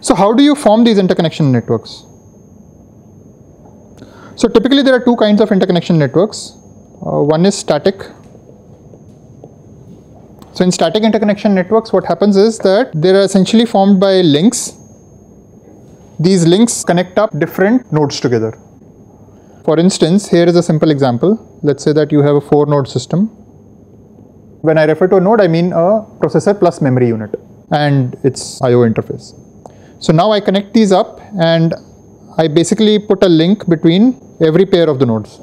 So how do you form these interconnection networks? So typically there are two kinds of interconnection networks. One is static. So in static interconnection networks, what happens is that they are essentially formed by links. These links connect up different nodes together. For instance, here is a simple example. Let's say that you have a 4-node system. When I refer to a node, I mean a processor plus memory unit and its I/O interface. So now I connect these up and I basically put a link between every pair of the nodes.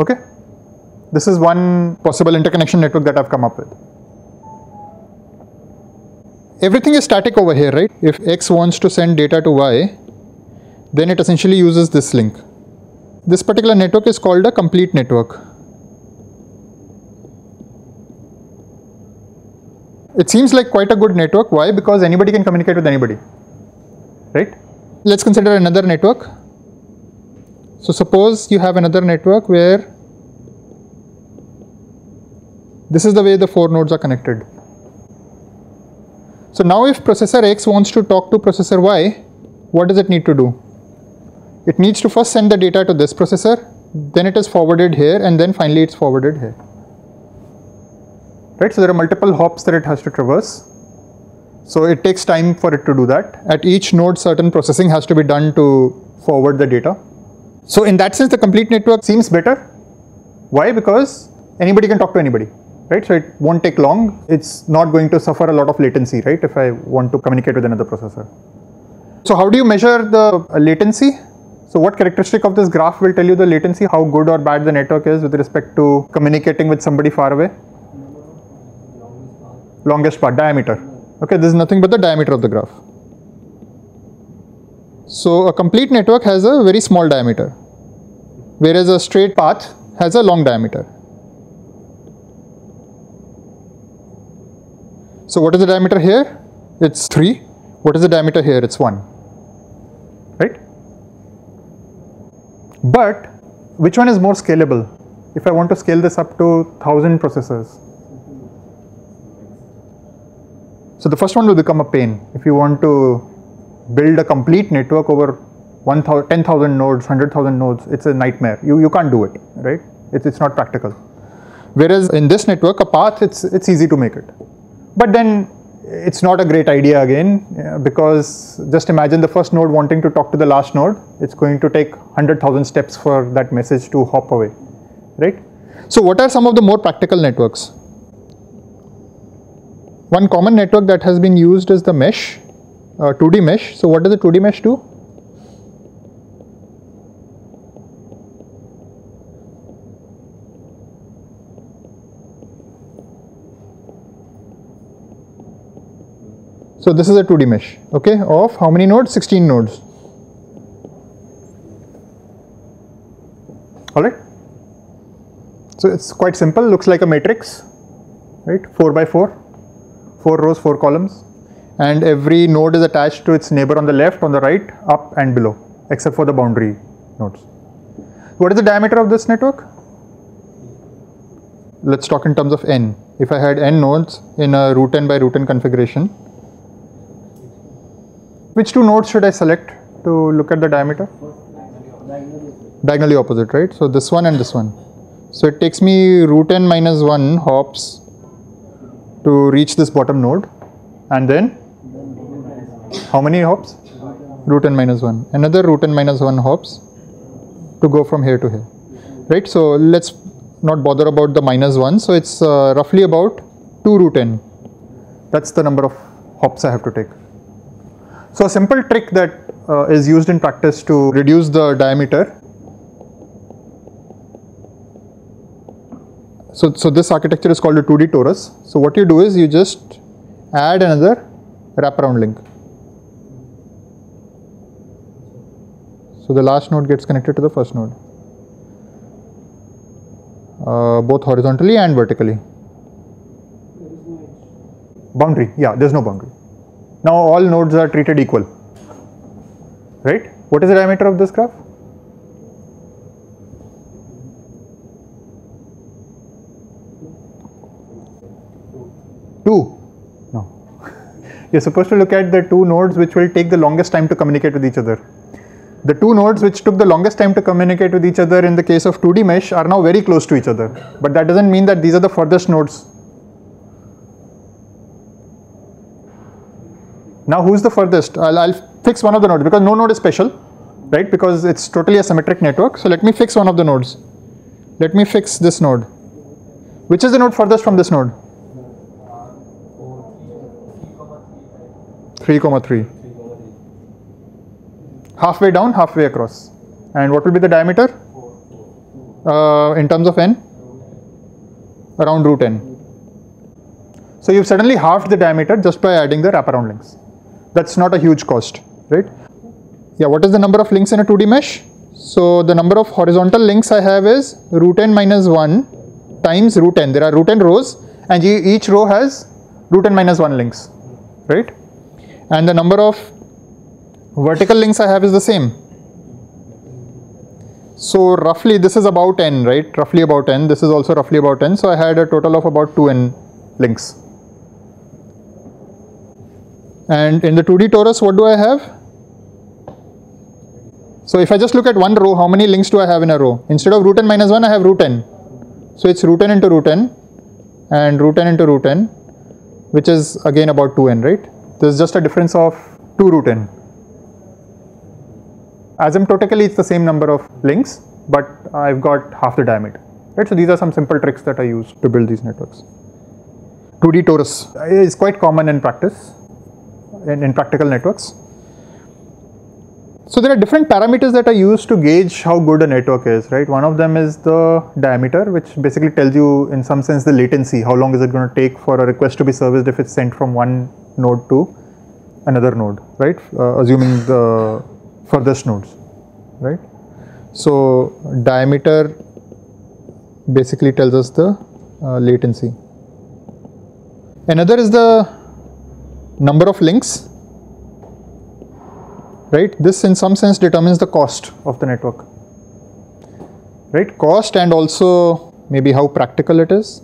Okay? This is one possible interconnection network that I've come up with. Everything is static over here, right? If X wants to send data to Y, then it essentially uses this link. This particular network is called a complete network. It seems like quite a good network. Why? Because anybody can communicate with anybody, right? Let's consider another network. So suppose you have another network where this is the way the 4 nodes are connected. So now if processor X wants to talk to processor Y, what does it need to do? It needs to first send the data to this processor, then it is forwarded here, and then finally it's forwarded here. Right? So there are multiple hops that it has to traverse. So it takes time for it to do that. At each node, certain processing has to be done to forward the data. So in that sense, the complete network seems better. Why? Because anybody can talk to anybody, right? So it won't take long. It's not going to suffer a lot of latency, right? If I want to communicate with another processor. So how do you measure the latency? So what characteristic of this graph will tell you the latency, how good or bad the network is with respect to communicating with somebody far away? Longest path, diameter. Okay, this is nothing but the diameter of the graph. So a complete network has a very small diameter, whereas a straight path has a long diameter. So what is the diameter here? It's 3. What is the diameter here? It's 1. Right? But which one is more scalable? If I want to scale this up to 1000 processors. So the first one will become a pain. If you want to build a complete network over 10,000 nodes, 100,000 nodes, it's a nightmare. You can't do it, right? It's not practical. Whereas in this network, a path, it's easy to make it. But then it's not a great idea again, because just imagine the first node wanting to talk to the last node. It's going to take 100,000 steps for that message to hop away, right? So what are some of the more practical networks? One common network that has been used is the mesh, 2D mesh. So what does a 2D mesh do? So this is a 2D mesh, okay, of how many nodes? 16 nodes. Alright. So it's quite simple, looks like a matrix, right? 4 by 4. 4 rows, 4 columns, and every node is attached to its neighbor on the left, on the right, up and below, except for the boundary nodes. What is the diameter of this network? Let's talk in terms of n. If I had n nodes in a √n by √n configuration, which 2 nodes should I select to look at the diameter? Diagonally opposite, right? So this one and this one. So it takes me √n minus 1 hops to reach this bottom node, and then how many hops? √n minus 1. Another √n minus 1 hops to go from here to here, right? So let's not bother about the -1. So it's roughly about 2 √n. That's the number of hops I have to take. So a simple trick that is used in practice to reduce the diameter. So this architecture is called a 2D torus. So what you do is you just add another wraparound link. So the last node gets connected to the first node, both horizontally and vertically. Boundary, yeah, there's no boundary. Now all nodes are treated equal, right? What is the diameter of this graph? Two? No. you're supposed to look at the two nodes which will take the longest time to communicate with each other. The two nodes which took the longest time to communicate with each other in the case of 2D mesh are now very close to each other, but that doesn't mean that these are the furthest nodes. Now who's the furthest? I'll fix one of the nodes because no node is special, right? Because it's totally a symmetric network. So let me fix one of the nodes. Let me fix this node. Which is the node furthest from this node? 3,3. Halfway down, halfway across. And what will be the diameter? In terms of n? Around root n. So you've suddenly halved the diameter just by adding the wraparound links. That's not a huge cost, right? Yeah, what is the number of links in a 2D mesh? So the number of horizontal links I have is root n minus 1 times root n. There are root n rows and each row has root n minus 1 links, right? And the number of vertical links I have is the same. So roughly this is about n, right? Roughly about n. This is also roughly about n. So I had a total of about 2n links. And in the 2D torus, what do I have? So if I just look at one row, how many links do I have in a row? Instead of root n minus 1, I have root n. So it's root n into root n and root n into root n, which is again about 2n, right? There's just a difference of 2 root n. Asymptotically, it's the same number of links, but I've got half the diameter, right? So these are some simple tricks that I use to build these networks. 2D torus is quite common in practice. In practical networks. So there are different parameters that are used to gauge how good a network is, right? One of them is the diameter, which basically tells you in some sense the latency, how long is it going to take for a request to be serviced if it's sent from one node to another node, right? Assuming the furthest nodes, right? So diameter basically tells us the latency. Another is the number of links, right? This in some sense determines the cost of the network, right? Cost and also maybe how practical it is.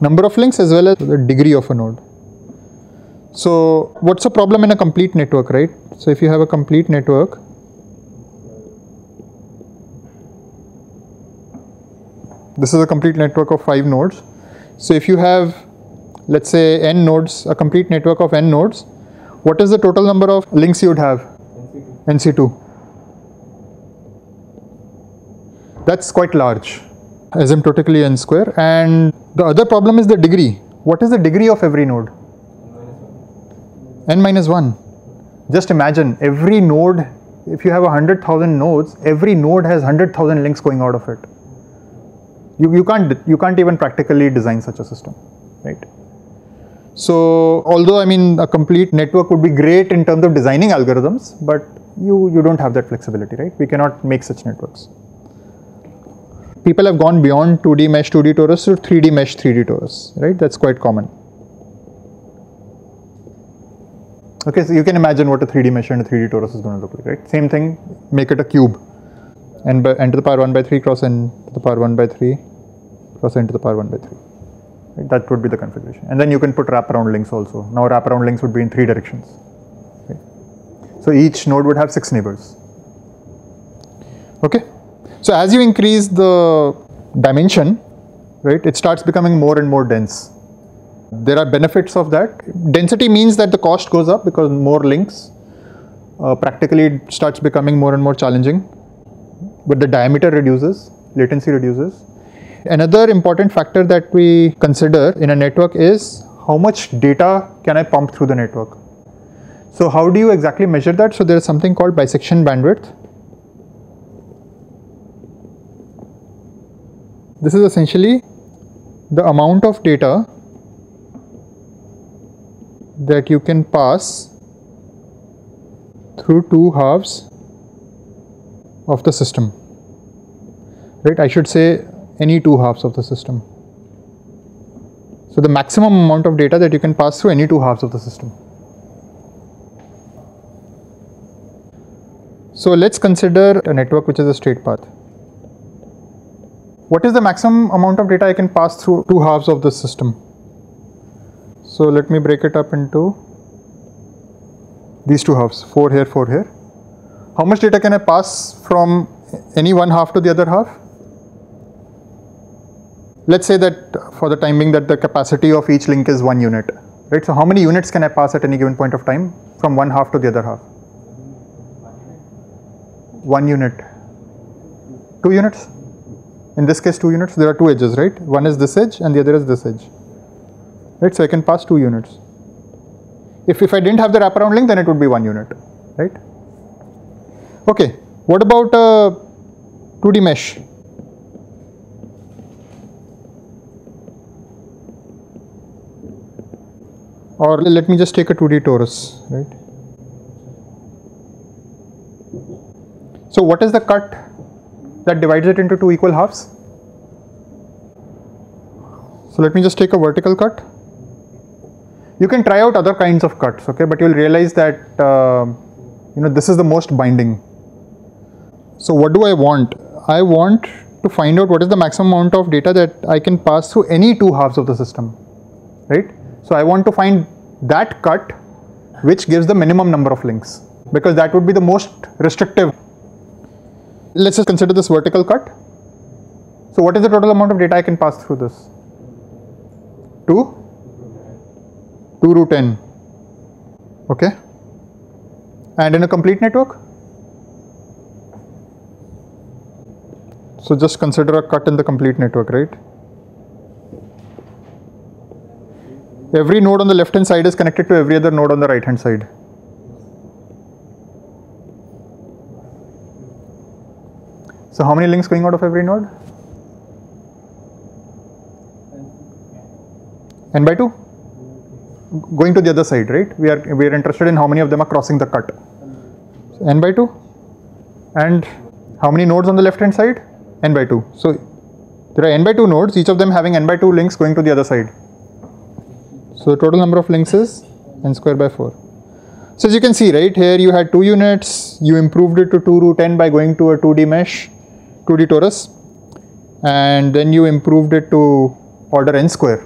Number of links as well as the degree of a node. So what's the problem in a complete network, right? So if you have a complete network, this is a complete network of 5 nodes. So if you have, let's say, n nodes, a complete network of n nodes, what is the total number of links you would have? NC2. That's quite large, asymptotically n square. And the other problem is the degree. What is the degree of every node? N minus 1. Just imagine every node, if you have 100,000 nodes, every node has 100,000 links going out of it. You can't even practically design such a system, right? So although I mean a complete network would be great in terms of designing algorithms, but you don't have that flexibility, right? We cannot make such networks. People have gone beyond 2D mesh, 2D torus to 3D mesh, 3D torus, right? That's quite common. Okay, so you can imagine what a 3D mesh and a 3D torus is going to look like, right? Same thing, make it a cube. N to the power 1 by 3 cross n to the power 1 by 3 cross n to the power 1 by 3. Right? That would be the configuration. And then you can put wraparound links also. Now wraparound links would be in 3 directions. Okay. So each node would have 6 neighbors. Okay. So as you increase the dimension, right, it starts becoming more and more dense. There are benefits of that. Density means that the cost goes up because more links. Practically it starts becoming more and more challenging. But the diameter reduces, latency reduces. Another important factor that we consider in a network is how much data can I pump through the network. So how do you exactly measure that? So there is something called bisection bandwidth. This is essentially the amount of data that you can pass through two halves of the system, right? I should say any two halves of the system. So the maximum amount of data that you can pass through any two halves of the system. So let's consider a network which is a straight path. what is the maximum amount of data I can pass through two halves of this system. So let me break it up into these two halves, 4 here, 4 here. How much data can I pass from any one half to the other half? Let's say that for the time being that the capacity of each link is 1 unit, right? So how many units can I pass at any given point of time from one half to the other half? 1 unit. 2 units? In this case 2 units, there are 2 edges, right? One is this edge and the other is this edge, right? So I can pass 2 units. If I didn't have the wraparound link, then it would be 1 unit, right? Okay, what about a 2D mesh? Or let me just take a 2D torus, right? So what is the cut that divides it into 2 equal halves? So let me just take a vertical cut. You can try out other kinds of cuts, okay, but you will realize that this is the most binding. So what do I want? I want to find out what is the maximum amount of data that I can pass through any 2 halves of the system, right? So I want to find that cut which gives the minimum number of links, because that would be the most restrictive. Let's just consider this vertical cut. So what is the total amount of data I can pass through this? 2 root n, okay. And in a complete network, so just consider a cut in the complete network, right? Every node on the left hand side is connected to every other node on the right hand side. So how many links going out of every node? n by 2. Going to the other side, right? We are interested in how many of them are crossing the cut. So n by 2, and how many nodes on the left hand side? n by 2. So there are n by 2 nodes, each of them having n by 2 links going to the other side. So the total number of links is n squared by 4. So as you can see, right, here you had 2 units, you improved it to 2 root n by going to a 2D mesh, 2D torus, and then you improved it to order n square,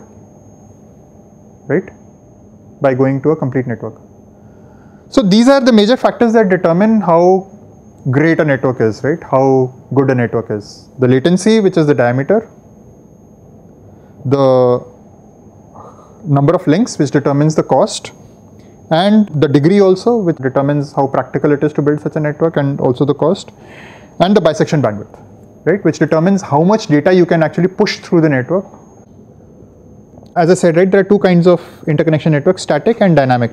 right, by going to a complete network. So these are the major factors that determine how great a network is, right, how good a network is. The latency, which is the diameter, the number of links, which determines the cost, and the degree also, which determines how practical it is to build such a network and also the cost, and the bisection bandwidth, right, which determines how much data you can actually push through the network. As I said, right, there are 2 kinds of interconnection networks, static and dynamic.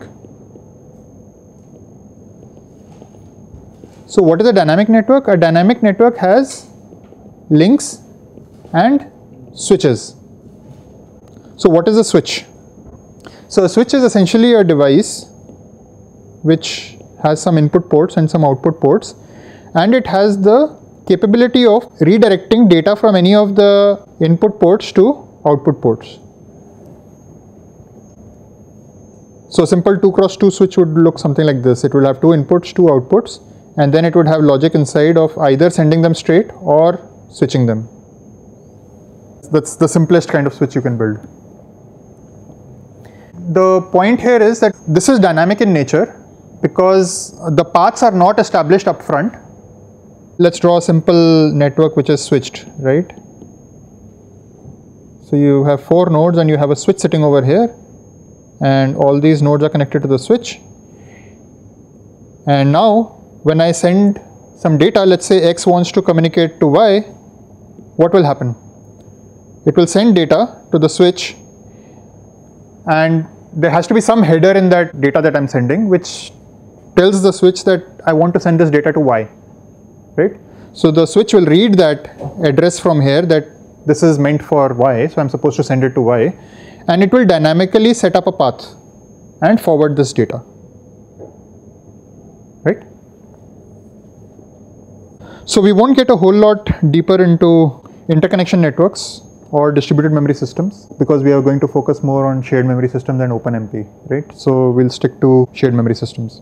So what is a dynamic network? A dynamic network has links and switches. So what is a switch? So a switch is essentially a device which has some input ports and some output ports, and it has the capability of redirecting data from any of the input ports to output ports. So a simple 2 cross 2 switch would look something like this. It will have 2 inputs, 2 outputs, and then it would have logic inside of either sending them straight or switching them. That's the simplest kind of switch you can build. The point here is that this is dynamic in nature because the paths are not established up front. Let's draw a simple network which is switched, right? So you have 4 nodes and you have a switch sitting over here, and all these nodes are connected to the switch. And now when I send some data, let's say X wants to communicate to Y, what will happen? It will send data to the switch, and there has to be some header in that data that I'm sending which tells the switch that I want to send this data to Y, right? So the switch will read that address from here that this is meant for Y, so I'm supposed to send it to Y, and it will dynamically set up a path and forward this data, right? So we won't get a whole lot deeper into interconnection networks or distributed memory systems because we are going to focus more on shared memory systems and OpenMP, right? So we'll stick to shared memory systems.